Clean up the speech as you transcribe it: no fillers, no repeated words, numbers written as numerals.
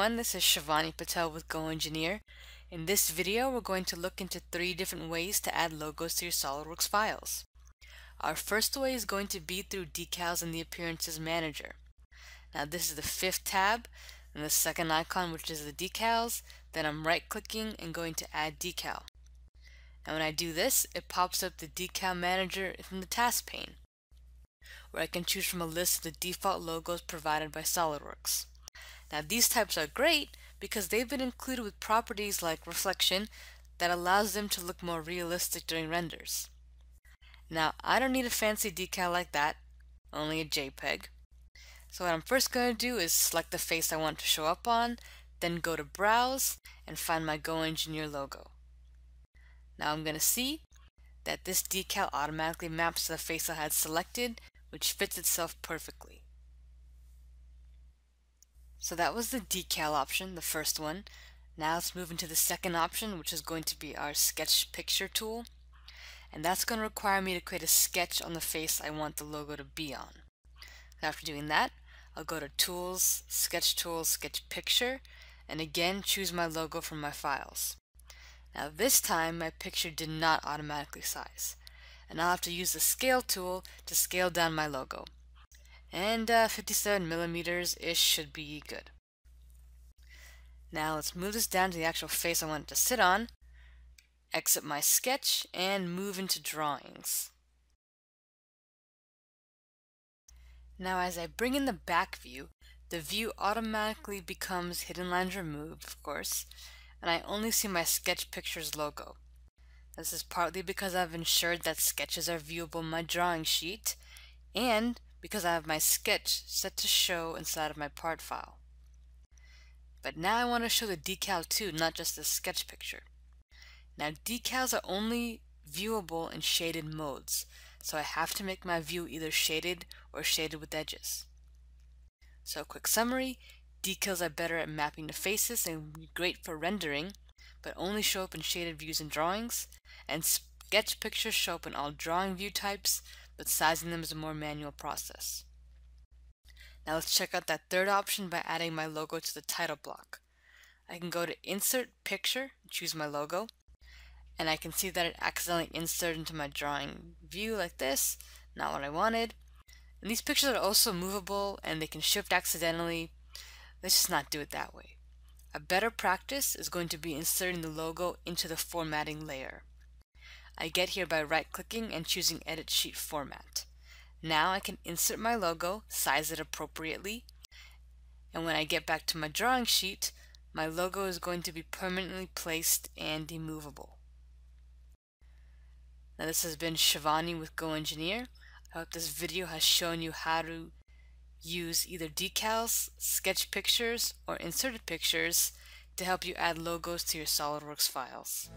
everyone, this is Shivani Patel with GoEngineer. In this video, we're going to look into 3 different ways to add logos to your SOLIDWORKS files. Our first way is going to be through decals in the Appearances Manager. Now this is the 5th tab and the 2nd icon, which is the decals. Then I'm right-clicking and going to Add Decal. And when I do this, it pops up the Decal Manager from the Task pane, where I can choose from a list of the default logos provided by SOLIDWORKS. Now these types are great because they've been included with properties like reflection that allows them to look more realistic during renders. Now I don't need a fancy decal like that, only a JPEG. So what I'm first going to do is select the face I want to show up on, then go to Browse and find my GoEngineer logo. Now I'm going to see that this decal automatically maps to the face I had selected, which fits itself perfectly. So that was the decal option, the first one. Now let's move into the second option, which is going to be our sketch picture tool. And that's going to require me to create a sketch on the face I want the logo to be on. And after doing that, I'll go to Tools, Sketch Picture, and again choose my logo from my files. Now this time my picture did not automatically size, and I'll have to use the Scale tool to scale down my logo. And 57 millimeters-ish should be good. Now let's move this down to the actual face I want it to sit on, exit my sketch, and move into drawings. Now as I bring in the back view, the view automatically becomes hidden lines removed, of course, and I only see my sketch picture's logo. This is partly because I've ensured that sketches are viewable on my drawing sheet, and because I have my sketch set to show inside of my part file. But now I want to show the decal too, not just the sketch picture. Now decals are only viewable in shaded modes, so I have to make my view either shaded or shaded with edges. So quick summary, decals are better at mapping to faces and great for rendering, but only show up in shaded views and drawings, and sketch pictures show up in all drawing view types, but sizing them is a more manual process. Now let's check out that third option by adding my logo to the title block. I can go to Insert Picture, choose my logo, and I can see that it accidentally inserted into my drawing view like this, not what I wanted. And these pictures are also movable and they can shift accidentally. Let's just not do it that way. A better practice is going to be inserting the logo into the formatting layer. I get here by right-clicking and choosing Edit Sheet Format. Now I can insert my logo, size it appropriately, and when I get back to my drawing sheet, my logo is going to be permanently placed and immovable. Now this has been Shivani with GoEngineer. I hope this video has shown you how to use either decals, sketch pictures, or inserted pictures to help you add logos to your SOLIDWORKS files.